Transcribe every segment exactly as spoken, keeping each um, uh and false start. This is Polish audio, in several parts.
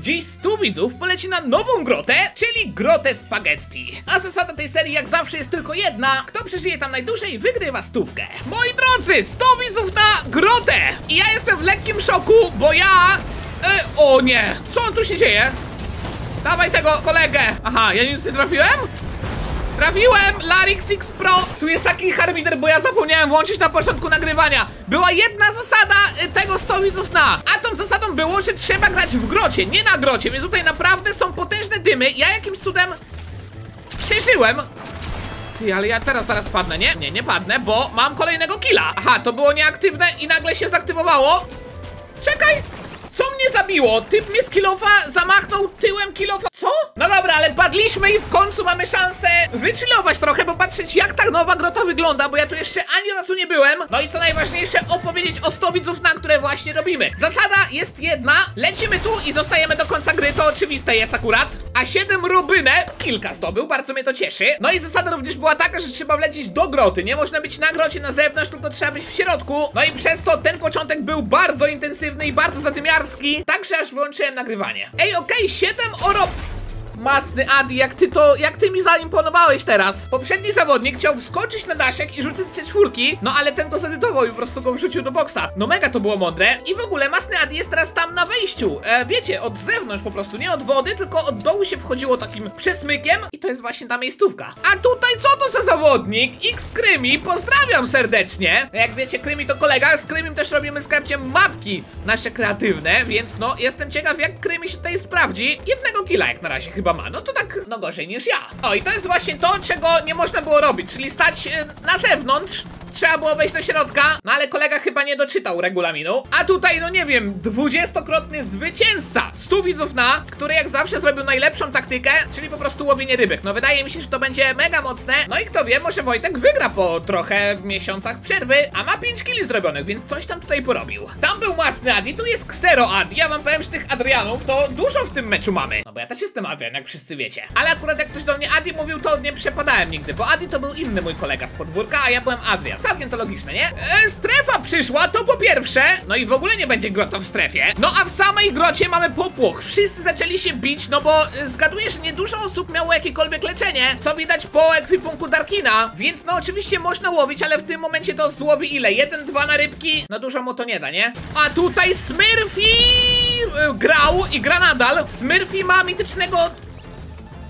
Dziś stu widzów poleci na nową grotę, czyli grotę spaghetti. A zasada tej serii jak zawsze jest tylko jedna. Kto przeżyje tam najdłużej, wygrywa stówkę. Moi drodzy, stu widzów na grotę! I ja jestem w lekkim szoku, bo ja... E, o nie! Co on tu się dzieje? Dawaj tego kolegę! Aha, ja nic nie trafiłem? Trafiłem! Larix X Pro! Tu jest taki harbider, bo ja zapomniałem włączyć na początku nagrywania. Była jedna zasada tego stu widzów na. A tą zasadą było, że trzeba grać w grocie, nie na grocie. Więc tutaj naprawdę są potężne dymy. Ja jakimś cudem przeżyłem. Ty, ale ja teraz zaraz padnę, nie? Nie, nie padnę, bo mam kolejnego killa. Aha, to było nieaktywne i nagle się zaktywowało. Czekaj! Co mnie zabiło? Typ mnie z kilofa zamachnął tyłem kilofa. Co? No dobra, ale padliśmy i w końcu mamy szansę wychillować trochę, popatrzeć jak ta nowa grota wygląda, bo ja tu jeszcze ani razu nie byłem. No i co najważniejsze, opowiedzieć o stu widzów, na które właśnie robimy. Zasada jest jedna, lecimy tu i zostajemy do końca gry, to oczywiste jest akurat. A siedem robynek, kilka zdobył, bardzo mnie to cieszy. No i zasada również była taka, że trzeba wlecieć do groty. Nie można być na grocie na zewnątrz, tylko trzeba być w środku. No i przez to ten początek był bardzo intensywny i bardzo zadymiarski. Także aż włączyłem nagrywanie. Ej, okej, okay, siedem oro... Masny Adi, jak ty to, jak ty mi zaimponowałeś teraz. Poprzedni zawodnik chciał wskoczyć na daszek i rzucić te czwórki, no ale ten go zedytował i po prostu go wrzucił do boksa. No mega to było mądre. I w ogóle Masny Adi jest teraz tam na wejściu. E, wiecie, od zewnątrz po prostu, nie od wody, tylko od dołu się wchodziło takim przesmykiem i to jest właśnie ta miejscówka. A tutaj co to za zawodnik? X Krymi, pozdrawiam serdecznie. Jak wiecie, Krymi to kolega, z Krymim też robimy skarbcie mapki nasze kreatywne, więc no jestem ciekaw jak Krymi się tutaj sprawdzi. Jednego killa jak na razie chyba ma, no to tak, no gorzej niż ja. O, i to jest właśnie to, czego nie można było robić, czyli stać yy, na zewnątrz. Trzeba było wejść do środka, no ale kolega chyba nie doczytał regulaminu. A tutaj, no nie wiem, dwudziestokrotny zwycięzca stu widzów na, który jak zawsze zrobił najlepszą taktykę, czyli po prostu łowienie rybek. No wydaje mi się, że to będzie mega mocne. No i kto wie, może Wojtek wygra po trochę miesiącach przerwy, a ma pięć killi zrobionych, więc coś tam tutaj porobił. Tam był Masny Adi, tu jest Ksero Adi. Ja wam powiem, że tych Adrianów to dużo w tym meczu mamy. No bo ja też jestem Adrian, jak wszyscy wiecie. Ale akurat jak ktoś do mnie Adi mówił, to nie przepadałem nigdy, bo Adi to był inny mój kolega z podwórka, a ja byłem Adrian. Całkiem to logiczne, nie? E, strefa przyszła, to po pierwsze. No i w ogóle nie będzie grota w strefie. No a w samej grocie mamy popłoch. Wszyscy zaczęli się bić, no bo e, zgaduję, że niedużo osób miało jakiekolwiek leczenie, co widać po ekwipunku Darkina. Więc no oczywiście można łowić, ale w tym momencie to złowi ile? Jeden, dwa na rybki? No dużo mu to nie da, nie? A tutaj Smurfie e, grał i gra nadal. Smurfie ma mitycznego...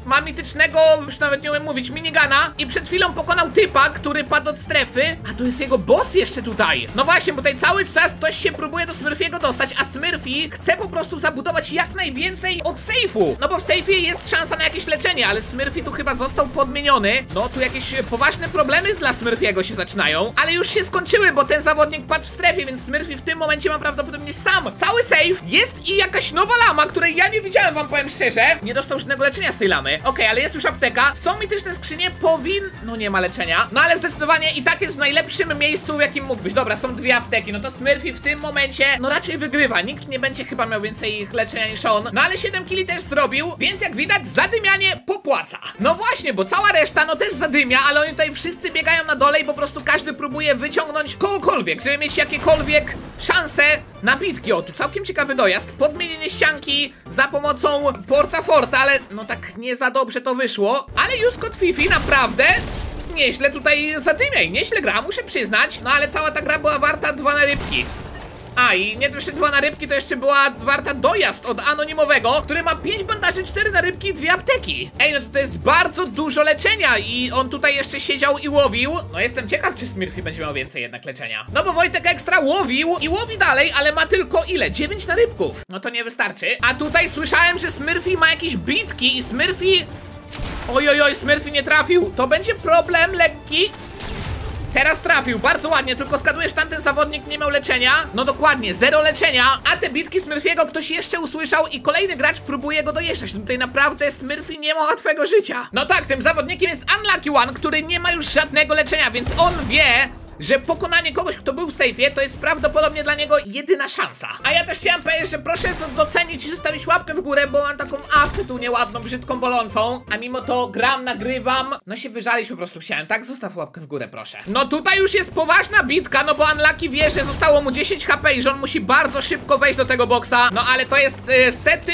Ma mitycznego, już nawet nie umiem mówić, Minigana. I przed chwilą pokonał typa, który padł od strefy. A tu jest jego boss jeszcze tutaj. No właśnie, bo tutaj cały czas ktoś się próbuje do Smurfiego dostać. A Smurfie chce po prostu zabudować jak najwięcej od sejfu. No bo w sejfie jest szansa na jakieś leczenie. Ale Smurfie tu chyba został podmieniony. No tu jakieś poważne problemy dla Smurfiego się zaczynają. Ale już się skończyły, bo ten zawodnik padł w strefie. Więc Smurfie w tym momencie ma prawdopodobnie sam cały sejf. Jest i jakaś nowa lama, której ja nie widziałem, wam powiem szczerze. Nie dostał żadnego leczenia z tej lamy. Okej, okay, ale jest już apteka. Są mityczne skrzynie, powin... No nie ma leczenia. No ale zdecydowanie i tak jest w najlepszym miejscu, w jakim mógł być. Dobra, są dwie apteki. No to Smurfie w tym momencie no raczej wygrywa. Nikt nie będzie chyba miał więcej ich leczenia niż on. No ale siedem killi też zrobił, więc jak widać zadymianie popłaca. No właśnie, bo cała reszta no też zadymia, ale oni tutaj wszyscy biegają na dole i po prostu każdy próbuje wyciągnąć kogokolwiek, żeby mieć jakiekolwiek szanse na bitki. O, tu całkiem ciekawy dojazd. Podmienienie ścianki za pomocą porta forta, ale no tak nie za dobrze to wyszło, ale Juskot Fifi naprawdę nieźle tutaj zadymiaj, nieźle gra, muszę przyznać. No ale cała ta gra była warta dwa na rybki. A i nie tylko dwa na rybki, to jeszcze była warta dojazd od anonimowego, który ma pięć bandaży, cztery na rybki i dwie apteki. Ej, no to, to jest bardzo dużo leczenia i on tutaj jeszcze siedział i łowił. No jestem ciekaw, czy Smurfie będzie miał więcej jednak leczenia. No bo Wojtek Ekstra łowił i łowi dalej, ale ma tylko ile? dziewięć na rybków. No to nie wystarczy. A tutaj słyszałem, że Smurfie ma jakieś bitki i Smurfie... Ojojoj, oj, Smurfie nie trafił. To będzie problem lekki. Teraz trafił, bardzo ładnie, tylko skadujesz, tamten zawodnik nie miał leczenia. No dokładnie, zero leczenia. A te bitki Smurfiego ktoś jeszcze usłyszał i kolejny gracz próbuje go dojeżdżać. Tutaj naprawdę Smurfie nie ma łatwego życia. No tak, tym zawodnikiem jest Unlucky One, który nie ma już żadnego leczenia, więc on wie, że pokonanie kogoś, kto był w sejfie, to jest prawdopodobnie dla niego jedyna szansa. A ja też chciałem powiedzieć, że proszę docenić i zostawić łapkę w górę, bo mam taką awkę tu nieładną, brzydką, bolącą. A mimo to gram, nagrywam. No się wyżaliśmy po prostu, chciałem, tak? Zostaw łapkę w górę, proszę. No tutaj już jest poważna bitka, no bo Unlucky wie, że zostało mu dziesięć HP i że on musi bardzo szybko wejść do tego boksa. No ale to jest, niestety...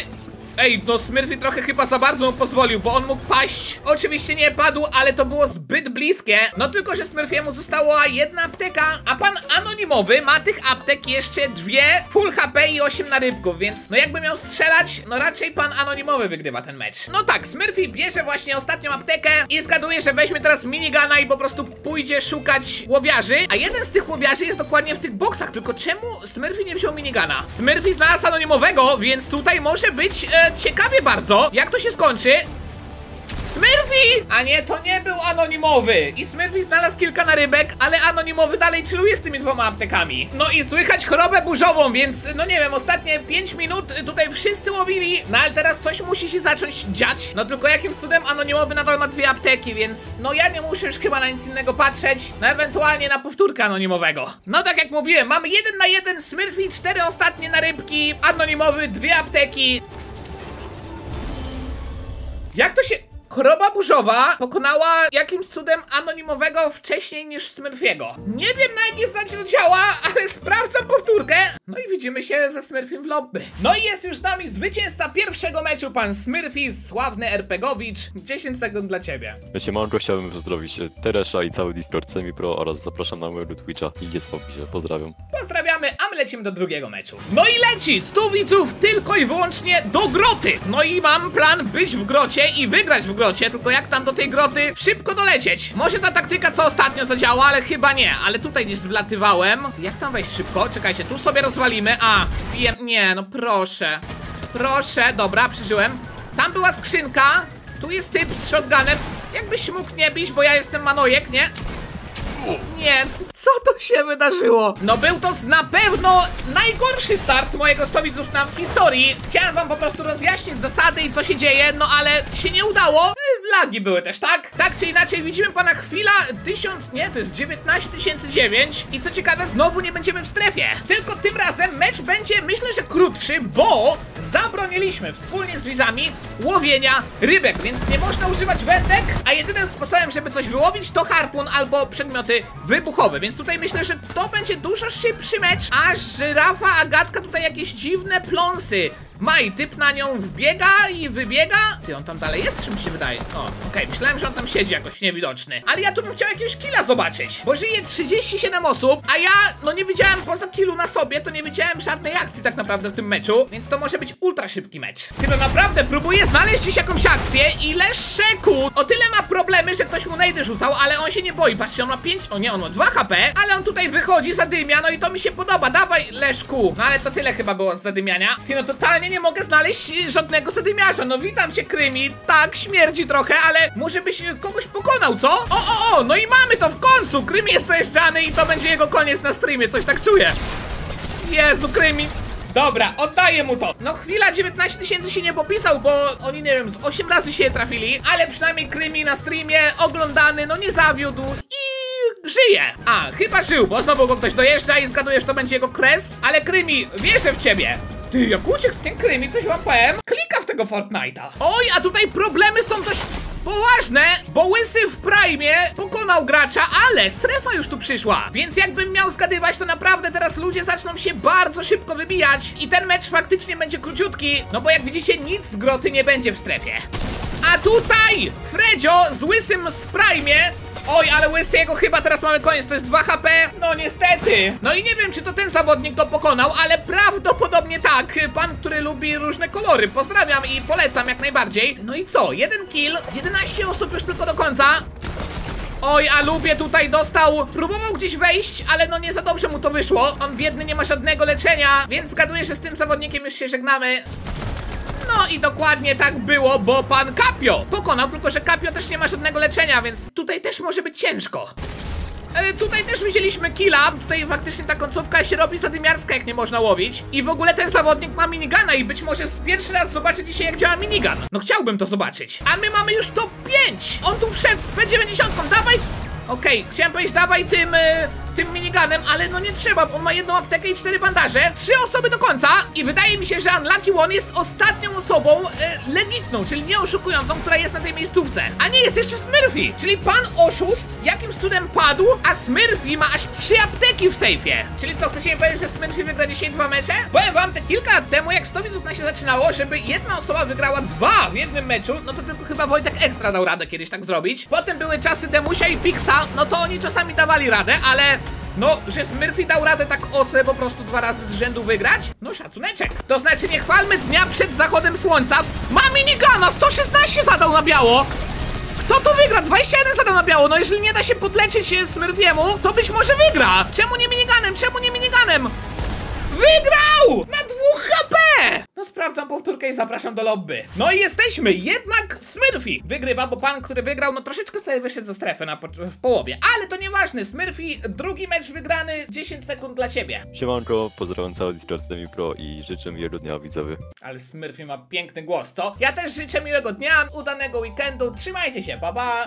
Ej, no Smurfie trochę chyba za bardzo mu pozwolił, bo on mógł paść. Oczywiście nie padł, ale to było zbyt bliskie. No tylko, że Smurfiemu została jedna apteka, a pan anonimowy ma tych aptek jeszcze dwie, full H P i osiem na rybków, więc no jakby miał strzelać, no raczej pan anonimowy wygrywa ten mecz. No tak, Smurfie bierze właśnie ostatnią aptekę i zgaduje, że weźmie teraz Minigana i po prostu pójdzie szukać łowiarzy, a jeden z tych łowiarzy jest dokładnie w tych boksach, tylko czemu Smurfie nie wziął Minigana? Smurfie znalazł anonimowego, więc tutaj może być e, ciekawie bardzo, jak to się skończy. Smurfie! A nie, to nie był anonimowy. I Smurfie znalazł kilka narybek, ale anonimowy dalej chilluje z tymi dwoma aptekami. No i słychać chorobę burzową, więc no nie wiem, ostatnie pięć minut tutaj wszyscy łowili. No ale teraz coś musi się zacząć dziać. No tylko jakim cudem anonimowy nadal ma dwie apteki, więc no ja nie muszę już chyba na nic innego patrzeć. No ewentualnie na powtórkę anonimowego. No tak jak mówiłem, mamy jeden na jeden, Smurfie cztery ostatnie narybki, anonimowy dwie apteki. Jak to się... Choroba burzowa pokonała jakimś cudem anonimowego wcześniej niż Smurfiego. Nie wiem na jakiej zasadzie to działa, ale sprawdzam powtórkę. No i widzimy się ze Smurfiem w lobby. No i jest już z nami zwycięzca pierwszego meczu, pan Smurfie, sławny RPGowicz. dziesięć sekund dla ciebie. Ja się mądro chciałbym pozdrowić Teresza i cały Discord Semi-Pro oraz zapraszam na mojego Twitcha i jest w opisie. Pozdrawiam. Pozdrawiamy, a my lecimy do drugiego meczu. No i leci stu widzów tylko i wyłącznie do groty. No i mam plan być w grocie i wygrać w grocie. Tylko jak tam do tej groty szybko dolecieć. Może ta taktyka co ostatnio zadziała, ale chyba nie, ale tutaj gdzieś wlatywałem. Jak tam wejść szybko? Czekajcie, tu sobie rozwalimy. A, wiem, nie, no proszę. Proszę, dobra, przeżyłem. Tam była skrzynka, tu jest typ z shotgunem. Jakbyś mógł nie bić, bo ja jestem manojek, nie? Nie, co to się wydarzyło? No był to na pewno najgorszy start mojego sto widzów na w historii. Chciałem wam po prostu rozjaśnić zasady i co się dzieje, no ale się nie udało. Lagi były też, tak? Tak czy inaczej widzimy pana chwila tysiąc, nie, to jest dziewiętnaście tysięcy dziewięć. I co ciekawe, znowu nie będziemy w strefie. Tylko tym razem mecz będzie, myślę, że krótszy, bo zabroniliśmy wspólnie z widzami łowienia rybek, więc nie można używać wędek, a jedynym sposobem, żeby coś wyłowić, to harpun albo przedmioty wybuchowe, więc tutaj myślę, że to będzie dużo szybszy mecz, a żyrafa Agatka tutaj jakieś dziwne pląsy ma i typ na nią wbiega i wybiega. Ty, on tam dalej jest, czy mi się wydaje? O, okej, okay. Myślałem, że on tam siedzi jakoś niewidoczny. Ale ja tu bym chciał jakiegoś killa zobaczyć, bo żyje trzydzieści siedem osób, a ja, no nie widziałem poza killu na sobie, to nie widziałem żadnej akcji tak naprawdę w tym meczu, więc to może być ultra szybki mecz. Ty, no naprawdę próbuję znaleźć dziś jakąś akcję i Leszczeku o tyle ma problemy, że ktoś mu najdy rzucał, ale on się nie boi, patrzcie, on ma pięć, o nie, on ma dwa HP, ale on tutaj wychodzi, zadymia, no i to mi się podoba, dawaj Leszku. No ale to tyle chyba było z zadymiania. Ty, no totalnie nie mogę znaleźć żadnego zadymiarza. No witam cię, Krymi. Tak, śmierdzi trochę, ale może byś kogoś pokonał, co? O, o, o, no i mamy to w końcu. Krymi jest dojeżdżany i to będzie jego koniec na streamie. Coś tak czuję. Jezu, Krymi. Dobra, oddaję mu to. No chwila, dziewiętnaście tysięcy się nie popisał, bo oni, nie wiem, z osiem razy się trafili, ale przynajmniej Krymi na streamie oglądany, no nie zawiódł i żyje. A, chyba żył, bo znowu go ktoś dojeżdża i zgadujesz, to będzie jego kres. Ale Krymi, wierzę w ciebie. Ty, jak uciekł z tym Krymi, coś łapałem. Klika w tego Fortnite'a. Oj, a tutaj problemy są dość poważne, bo Łysy w Prime pokonał gracza, ale strefa już tu przyszła, więc jakbym miał zgadywać, to naprawdę teraz ludzie zaczną się bardzo szybko wybijać i ten mecz faktycznie będzie króciutki, no bo jak widzicie, nic z groty nie będzie w strefie. A tutaj Fredzio z Łysym z Prime. Oj, ale Łysiego chyba teraz mamy koniec, to jest dwa HP. No niestety. No i nie wiem, czy to ten zawodnik go pokonał, ale prawdopodobnie tak. Pan, który lubi różne kolory. Pozdrawiam i polecam jak najbardziej. No i co? Jeden kill, jedenaście osób już tylko do końca. Oj, a lubię tutaj dostał. Próbował gdzieś wejść, ale no nie za dobrze mu to wyszło. On biedny nie ma żadnego leczenia, więc zgaduję, że z tym zawodnikiem już się żegnamy. No i dokładnie tak było, bo pan Kapio pokonał, tylko że Kapio też nie ma żadnego leczenia, więc tutaj też może być ciężko. Yy, tutaj też widzieliśmy killa, tutaj faktycznie ta końcówka się robi zadymiarska, jak nie można łowić. I w ogóle ten zawodnik ma minigana i być może pierwszy raz zobaczę dzisiaj, jak działa minigun. No chciałbym to zobaczyć. A my mamy już top pięć. On tu wszedł z P dziewięćdziesiątką, dawaj. Okej, okay, chciałem powiedzieć dawaj tym... Yy... tym miniganem, ale no nie trzeba, bo on ma jedną aptekę i cztery bandaże. Trzy osoby do końca i wydaje mi się, że Unlucky One jest ostatnią osobą e, legitną, czyli nieoszukującą, która jest na tej miejscówce. A nie, jest jeszcze Smurfie, czyli pan oszust jakimś cudem padł, a Smurfie ma aż trzy apteki w sejfie. Czyli co, chcecie mi powiedzieć, że Smurfie wygra dzisiaj dwa mecze? Powiem wam, te kilka lat temu, jak sto widzów na się zaczynało, żeby jedna osoba wygrała dwa w jednym meczu, no to tylko chyba Wojtek Ekstra dał radę kiedyś tak zrobić. Potem były czasy Demusia i Pixa, no to oni czasami dawali radę, ale... no, że Smurfie dał radę tak osę po prostu dwa razy z rzędu wygrać? No szacuneczek. To znaczy nie chwalmy dnia przed zachodem słońca. Ma minigana, sto szesnaście zadał na biało. Kto to wygra? dwadzieścia jeden zadał na biało. No jeżeli nie da się podlecieć Smurfiemu, to być może wygra. Czemu nie miniganem? Czemu nie miniganem? Wygrał! Na dwóch H P! No sprawdzam powtórkę i zapraszam do lobby. No i jesteśmy, jednak Smurfie wygrywa, bo pan, który wygrał, no troszeczkę sobie wyszedł ze strefy na po w połowie. Ale to nieważne, Smurfie, drugi mecz wygrany, dziesięć sekund dla ciebie. Siemanko, pozdrawiam cały Discord X Pro i życzę miłego dnia, widzowie. Ale Smurfie ma piękny głos, co? Ja też życzę miłego dnia, udanego weekendu, trzymajcie się, pa pa!